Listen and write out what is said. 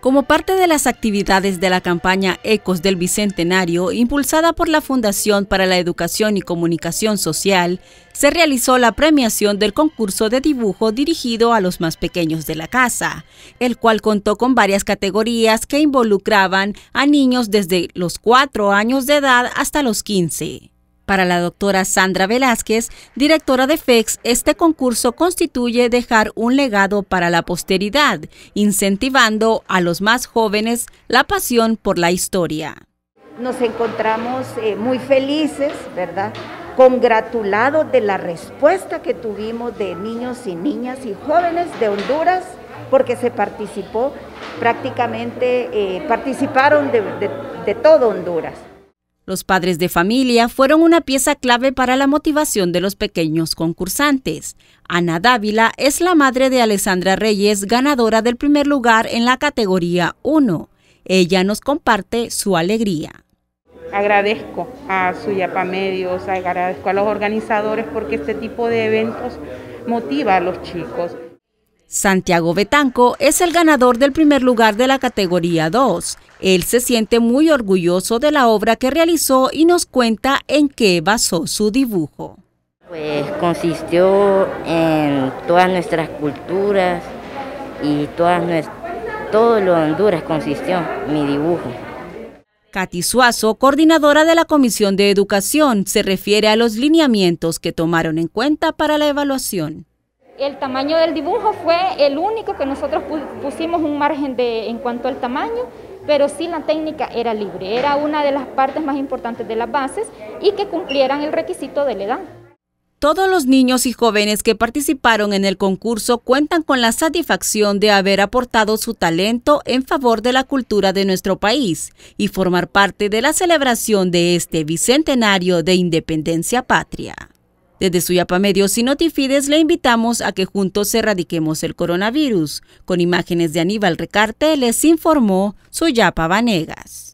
Como parte de las actividades de la campaña Ecos del Bicentenario, impulsada por la Fundación para la Educación y Comunicación Social, se realizó la premiación del concurso de dibujo dirigido a los más pequeños de la casa, el cual contó con varias categorías que involucraban a niños desde los 4 años de edad hasta los 15. Para la doctora Sandra Velázquez, directora de FEX, este concurso constituye dejar un legado para la posteridad, incentivando a los más jóvenes la pasión por la historia. Nos encontramos muy felices, ¿verdad? Congratulados de la respuesta que tuvimos de niños y niñas y jóvenes de Honduras, porque se participó prácticamente, participaron de todo Honduras. Los padres de familia fueron una pieza clave para la motivación de los pequeños concursantes. Ana Dávila es la madre de Alessandra Reyes, ganadora del primer lugar en la categoría 1. Ella nos comparte su alegría. Agradezco a Suyapa Medios, agradezco a los organizadores porque este tipo de eventos motiva a los chicos. Santiago Betanco es el ganador del primer lugar de la categoría 2. Él se siente muy orgulloso de la obra que realizó y nos cuenta en qué basó su dibujo. Pues consistió en todas nuestras culturas y todo lo de Honduras consistió mi dibujo. Katy Suazo, coordinadora de la Comisión de Educación, se refiere a los lineamientos que tomaron en cuenta para la evaluación. El tamaño del dibujo fue el único que nosotros pusimos un margen en cuanto al tamaño, pero sí la técnica era libre, era una de las partes más importantes de las bases y que cumplieran el requisito de la edad. Todos los niños y jóvenes que participaron en el concurso cuentan con la satisfacción de haber aportado su talento en favor de la cultura de nuestro país y formar parte de la celebración de este bicentenario de independencia patria. Desde Suyapa Medios y Notifides le invitamos a que juntos erradiquemos el coronavirus. Con imágenes de Aníbal Recarte les informó Suyapa Vanegas.